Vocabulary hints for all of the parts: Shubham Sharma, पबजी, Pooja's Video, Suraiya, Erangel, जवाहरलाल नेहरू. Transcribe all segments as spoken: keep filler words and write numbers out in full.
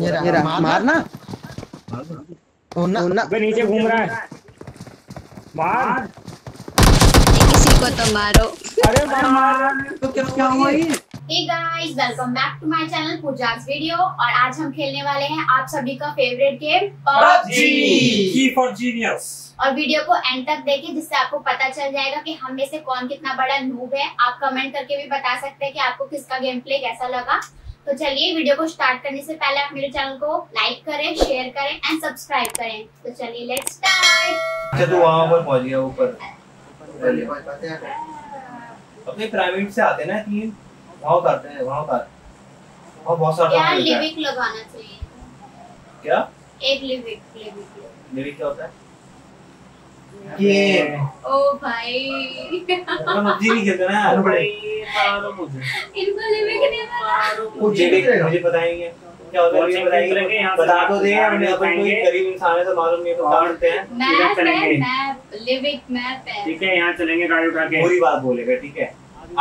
ये रहा, ये रहा, मारना मारना वो नीचे घूम रहा है, मार किसी को तो मारो। अरे मार तो क्या हुआ ये। Hey guys, welcome back to my channel Pooja's Video और आज हम खेलने वाले हैं आप सभी का फेवरेट गेम पबजी की फॉर जीनियस। और वीडियो को एंड तक देखें जिससे आपको पता चल जाएगा कि हम में से कौन कितना बड़ा नूब है। आप कमेंट करके भी बता सकते हैं कि आपको किसका गेम प्ले कैसा लगा। तो चलिए वीडियो को स्टार्ट करने से पहले आप मेरे चैनल को लाइक करें, शेयर करें एंड सब्सक्राइब करें। तो चलिए लेट्स स्टार्ट। अच्छा तो वहां पर पहुंच गया ऊपर, अपने प्राइवेट से आते ना तीन वहाँ करते हैं, वहाँ कर और बहुत सारे यार लिविक लगाना चाहिए। क्या एक लिविक लिविक लिविक क्या होता है ये? ओ भाई हम पबजी नहीं खेलते ना यार, बड़े मारो मुझे, इनको लिविक नहीं मारो मुझे। मुझे बताएंगे क्या होता है, बताएंगे बता तो दे। हमने अपन कोई गरीब इंसान से मालूम नहीं तो डांटते हैं। मैं चलेंगे मैं लिविक मैं पे ठीक है, यहां चलेंगे गाड़ी उठा के पूरी बात बोलेगा ठीक है।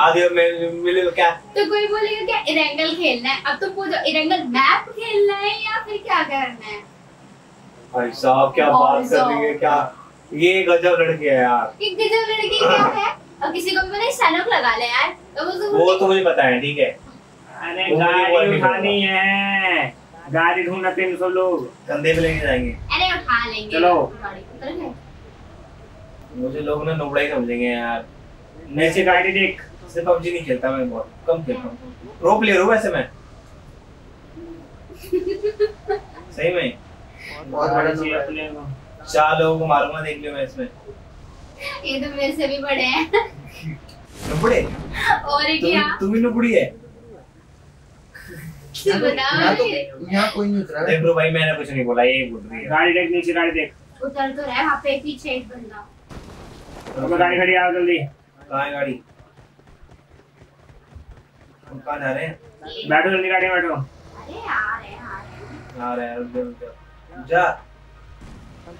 आधे में मिले क्या तो कोई बोलेगा क्या इरेंगल खेलना है। अब तो पूछो इरेंगल मैप खेलना है या फिर क्या करना है। भाई साहब क्या बात कर रही है, क्या ये गजब लड़की है यार, ये गजब लड़की क्या है। अब किसी को मैंने सनक लगा ले यार तो वो, वो तो मुझे पता है ठीक है। अरे गाड़ी उठानी है, गाड़ी ढूंढना तीन सौ लोग कंधे पे लेके जाएंगे। अरे उठा लेंगे चलो, मुझे लोग ना नोबड़ा ही समझेंगे यार। नीचे गाड़ी देख। सिर्फ पबजी नहीं खेलता मैं, बहुत कम खेलता हूँ, प्रो प्लेयर हूँ वैसे मैं सही में बहुत बड़ा प्लेयर हूँ। चार लोगों को मारूंगा देख लियो मैं इसमें, ये तो मेरे से भी बड़े हैं नुबड़े। और क्या तुम ही नुबड़ी है यहाँ तो, कोई नहीं उतरा। देख ब्रो भाई मैंने कुछ नहीं बोला, ये बोल रही है गाड़ी देख, नीचे गाड़ी देख। उतर तो रहा है वहाँ पे पीछे एक बंदा। गाड़ी खड़ी आओ जल्दी, कहाँ है गाड़ी, जा रहे हैं। बैठो जल्दी गाड़ी में बैठो। अरे यार यार आ रहे हैं, रुक रुक जा,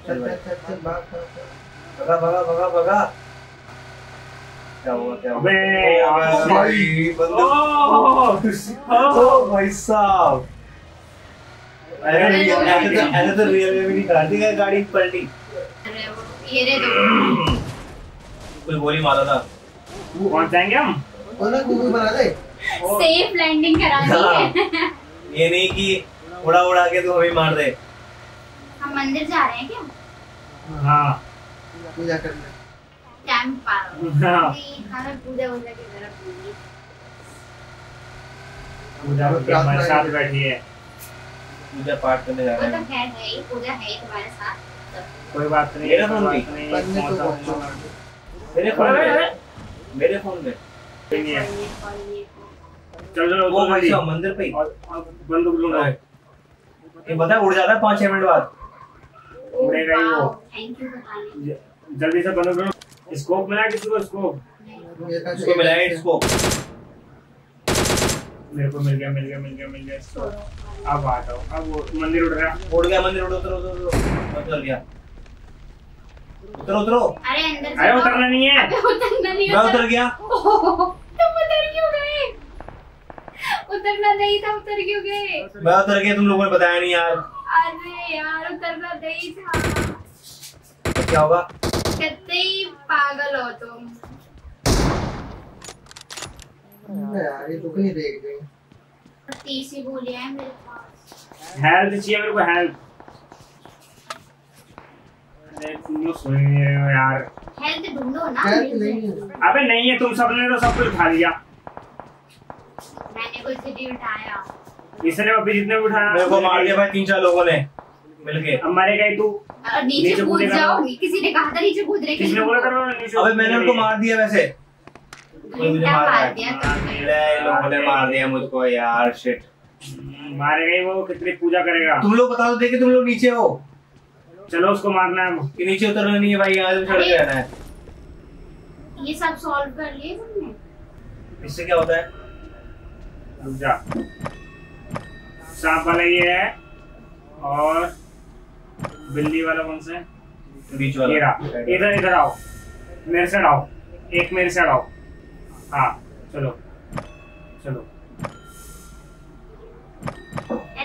चल चल भगा भगा भगा भगा। क्या हुआ क्या हुआ अबे भाई बंदो, ओ भाई साहब अरे ऐसे तो ऐसे तो रियल में भी निकाल दी गाड़ी पलटी। अरे ये रे दो कोई गोली मारा था। कौन जाएंगे हम बोला गुगू बना दे, सेफ लैंडिंग करानी है। ये नहीं कि उड़ा उड़ा के तो हमें मार दे। हम मंदिर जा रहे हैं क्या? हाँ पूजा करने टाइम पाओ। हाँ हमें पूजा होने की जरूरत नहीं, पूजा के हमारे साथ बैठी है, पूजा पाठ करने जा रहे हैं। तो खैर है पूजा है तुम्हारे साथ, कोई बात नहीं। मेरा फोन मेरे फोन में मेरे फोन में नहीं है। चलो चलो वो भाई साहब मंदिर पे बंदूक लूंगा ये बता, उड़ जाता है पाँच छह मिनट बाद उड़ेगा ही वो। थैंक यू बताने, जल्दी से बंदूक लो। स्कोप मिला किसी को? स्कोप इसको मिला है, स्कोप मेरे को मिल गया मिल गया मिल गया मिल गया। अब आ जाओ, अब वो मंदिर उड़ रहा, उड़ गया मंदिर, उड़ो उतरो उतरो चल गया, उतरो उतरो। अरे अंदर अरे उतरना नहीं है, उतरना नहीं है, मैं उतर गया। तुम उतर क्यों गए? उतरना नहीं था, उतर क्यों गए? मैं उतर गया, तुम लोगों ने बताया नहीं यार। अरे यार उतरना नहीं था। तो क्या होगा? कितने ही पागल हो तुम। यार ये तो कहीं देख गए। तीसरी गोली है मेरे पास। हेल्प चाहिए मेरे को, हेल्प। अरे तुम लोग सोए हो यार। हेल्प ढूंढो ना। अबे नहीं है, तुम सबने तो सब कुछ उठा लिया। मैंने कुछ भी उठाया, इसने अभी जितने उठाया मेरे को मार दिया भाई तीन चार लोगों ने मिलके। अब मरेगा ही तू, नीचे कूद जाओ। किसी ने कहा था नीचे कूद रहे, किसने बोला करो नीचे। अबे मैंने उनको मार दिया वैसे, मुझे मार दिया ले लोगों ने, मार दिया मुझको यार शिट। मारेगा ही वो, कितनी पूजा करेगा। तुम लोग बता दो देखे तुम लोग नीचे हो, चलो उसको मारना है कि नीचे उतरना नहीं है भाई, यहाँ से चढ़ के आना है। ये सब सॉल्व कर लिए तुमने, इससे क्या होता है? जा सांप वाला ये है और बिल्ली वाला कौन सा है? बीच वाला। इधर इधर आओ, मेरे से आओ, एक मेरे से आओ। हाँ चलो चलो।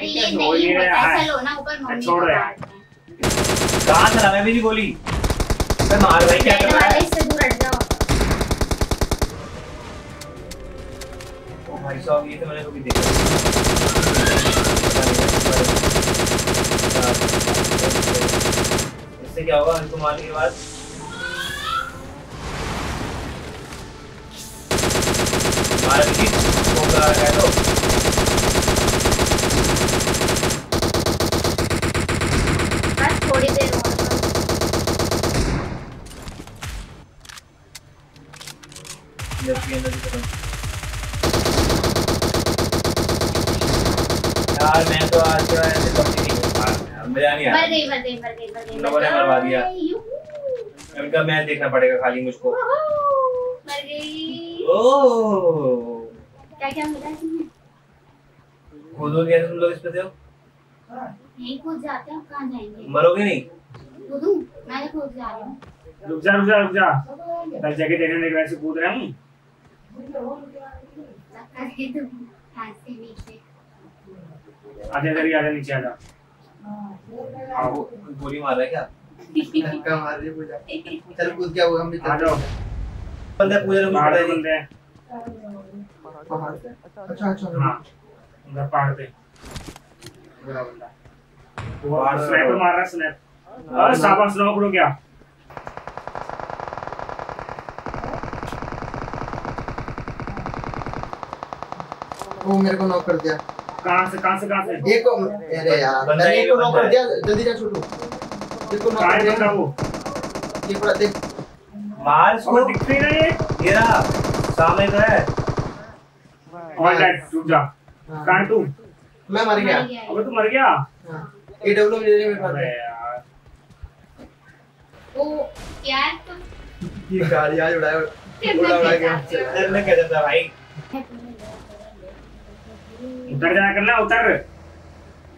ये नहीं होता, ऐसा लो ना ऊपर मम्मी को मारते हैं। कहाँ था मैं भी नहीं बोली। मैं मार भाई क्या कर रहा है? इससे दूर हट जाओ। ओ भाई साहब ये तो मैंने कभी देखा। इससे क्या होगा इनको मारने के बाद? मार भी होगा क्या तो? यार मैं तो आज जो है ऐसे कंपनी नहीं कर मजा नहीं आ रहा। मर गई मर गई मर गई मर गई। लोगों ने मरवा दिया। इनका मैच देखना पड़ेगा खाली मुझको। मर गई। ओह। क्या क्या मिला इसमें? कूदो कैसे तुम लोग इस पे थे हो? नहीं कूद जाते हो कहाँ जाएंगे? मरोगे नहीं? कूदूं? मैं तो कूद जा रहा हूँ। रुक जा रुक जा रुक जा। तब जाके देखने देख वैसे कूद रहा हूँ। आजा इधर ही आजा नीचे आजा। हाँ वो गोली मार रहा है क्या? क्या मार रही है पूजा? चल कूद क्या हुआ हम भी आ जाओ। बंदे पूजा लोग पहाड़ पे बंदे हैं। पहाड़ पे? अच्छा अच्छा हाँ। उधर पहाड़ पे। बुरा बंदा। वो स्नैपर मार रहा है स्नैप। अरे साबा स्नॉक रो क्या? वो मेरे को नॉक कर दिया। कहाँ से कहाँ से कहाँ से? एक को अरे यार मैंने एक को नॉक कर दिया। जल्दी जा छोटू। एक को नॉक कर दिया। कहाँ है वो? ये पड़ा देख। मार इसको। दिख नहीं रहा ये? ये रहा। सामने तो है। ऑल डेड टूट जा। कहाँ तू? मैं मर गया। अबे तू मर गया? ए डब्ल्यू मिल रही मेरे पास। अरे यार। ओ क्या तो? ये गाड़ी आज उड़ाया उड़ा उड़ा गया। तेरे क्या जाता भाई? उतर जाना करना उतर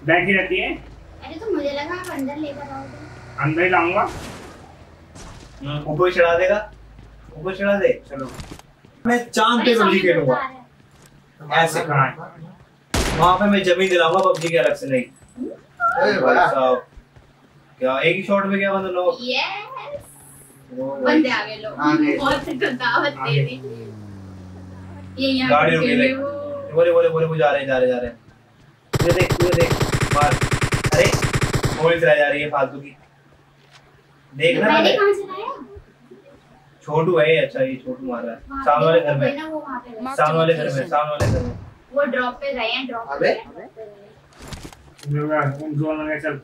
बैठी रहती है। अरे तो मुझे लगा आप अंदर लेकर आओगे। अंदर ही लाऊंगा। ऊपर चढ़ा देगा। ऊपर चढ़ा दे चलो। मैं चांद पे पबजी खेलूंगा। ऐसे कहाँ है? वहाँ पे मैं जमीन दिलाऊंगा पबजी के अलग से नहीं। अरे भाई साहब क्या एक ही शॉट में क्या बंदे लोग? यस बंदे आ गए लोग। बहुत दावत दे दी। ये यहाँ बोले बोले बोले वो जा रहे हैं जा रहे जा रहे हैं। ये देख ये देख मार। अरे गोली चलाई जा रही है फालतू की। देख रहा है मैंने कहाँ चलाया? छोटू है अच्छा ये छोटू मार रहा है। सामने वाले घर में सामने वाले घर में सामने वाले घर में वो ड्रॉप पे गए हैं ड्रॉप पे। अबे उन जोन में चल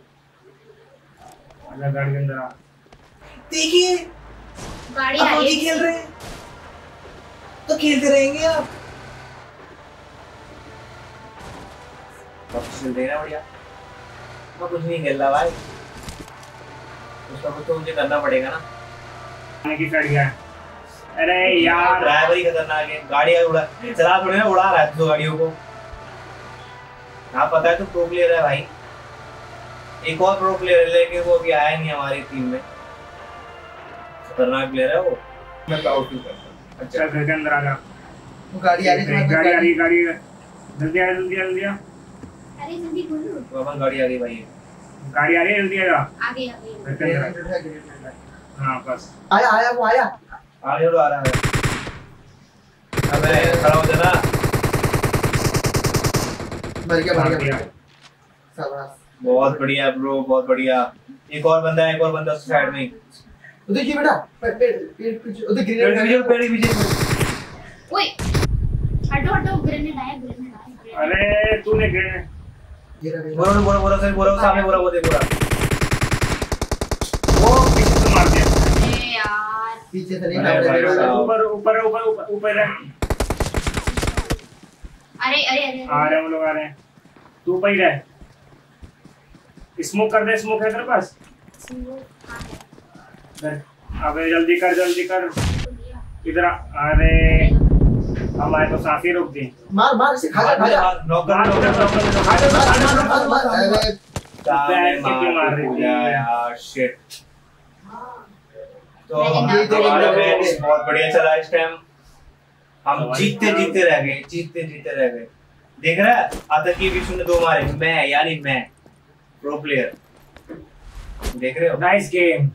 आजा गाड़ी के अंदर आ। देखिए गाड़ी आ रही है। खेल रहे तो खेलते रहेंगे आप। बक्स देना बढ़िया। मैं कुछ नहीं खेल रहा भाई। उसका कुछ तो मुझे करना पड़ेगा ना। आने की साइड गया। अरे यार ड्राइवर ही खतरनाक है। गाड़ी यार उड़ा चला थोड़ी ना उड़ा रहा है तो गाड़ियों को। आप पता है तो प्रो प्लेयर है भाई। एक और प्रो प्लेयर है लेकिन वो अभी आया नहीं हमारी टीम में। खतरनाक प्लेयर है वो। मैं प्राउड फील करता हूँ। अच्छा घर के अंदर आ जा। गाड़ी आ रही है गाड़ी आ रही है गाड़ी जल्दी आ जल्दी जल्दी आ। अरे जल्दी बोलो। बाबा गाड़ी आ गई भाई। गाड़ी आ रही है जल्दी आ जा। आ गई आ गई। हां बस आया आया वो आया। आ गया वो आ रहा है। अबे खड़ा हो जा ना। मर गया मर गया। शाबाश बहुत बढ़िया ब्रो बहुत बढ़िया। एक और बंदा है एक और बंदा साइड में। उधर देखिए बेटा पेड़ पीछे उधर ग्रेनेड पेड़ पीछे। ओए हटो हटो ग्रेनेड आया ग्रेनेड आया। अरे तूने ग्रेनेड बोरा बोरा बोरा सर बोरा सामने बोरा वो दे बोरा वो पीछे से मार दिया। अरे यार पीछे से नहीं ऊपर ऊपर ऊपर ऊपर है। अरे अरे अरे आ रहे हैं लोग आ रहे हैं। तू भाई रह स्मोक कर दे। स्मोक है तेरे पास? अबे जल्दी कर जल्दी कर इधर। अरे हमारे तो सांस ही रोक दी। मार मार से खा जा खा जा। नॉक कर नॉक कर खा जा मार मार। अरे बैक से मार रही है यार शिट। तो हमारा मैच बहुत बढ़िया चला इस टाइम। हम जीतते जीतते रह गए जीतते जीतते रह गए। देख रहा है आतंकी भी शून्य दो मारे, मैं यानी मैं प्रो प्लेयर। देख रहे हो नाइस गेम।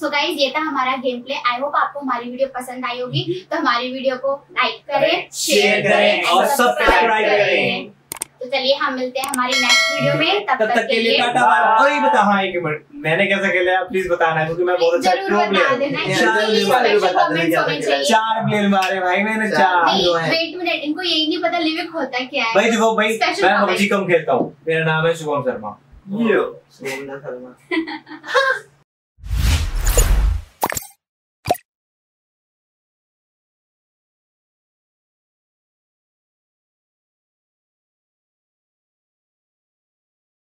सो गाइज ये था हमारा गेम प्ले। आई होप आपको हमारी वीडियो पसंद आई होगी, तो हमारी वीडियो को लाइक करें, शेयर करें और सब्सक्राइब करें। तो चलिए हम मिलते हैं हमारी नेक्स्ट वीडियो में, तब तक के लिए टाटा बाय। और बता हां एक मिनट मैंने कैसा खेला प्लीज बताना, क्योंकि मैं बहुत अच्छा प्रो प्लेयर। चार प्लेयर मारे भाई मैंने, चार। वेट मिनट, इनको यही नहीं पता लिविक होता क्या है भाई। देखो भाई मैं पबजी कम खेलता हूं, मेरा नाम है शुभम शर्मा। शुभम शर्मा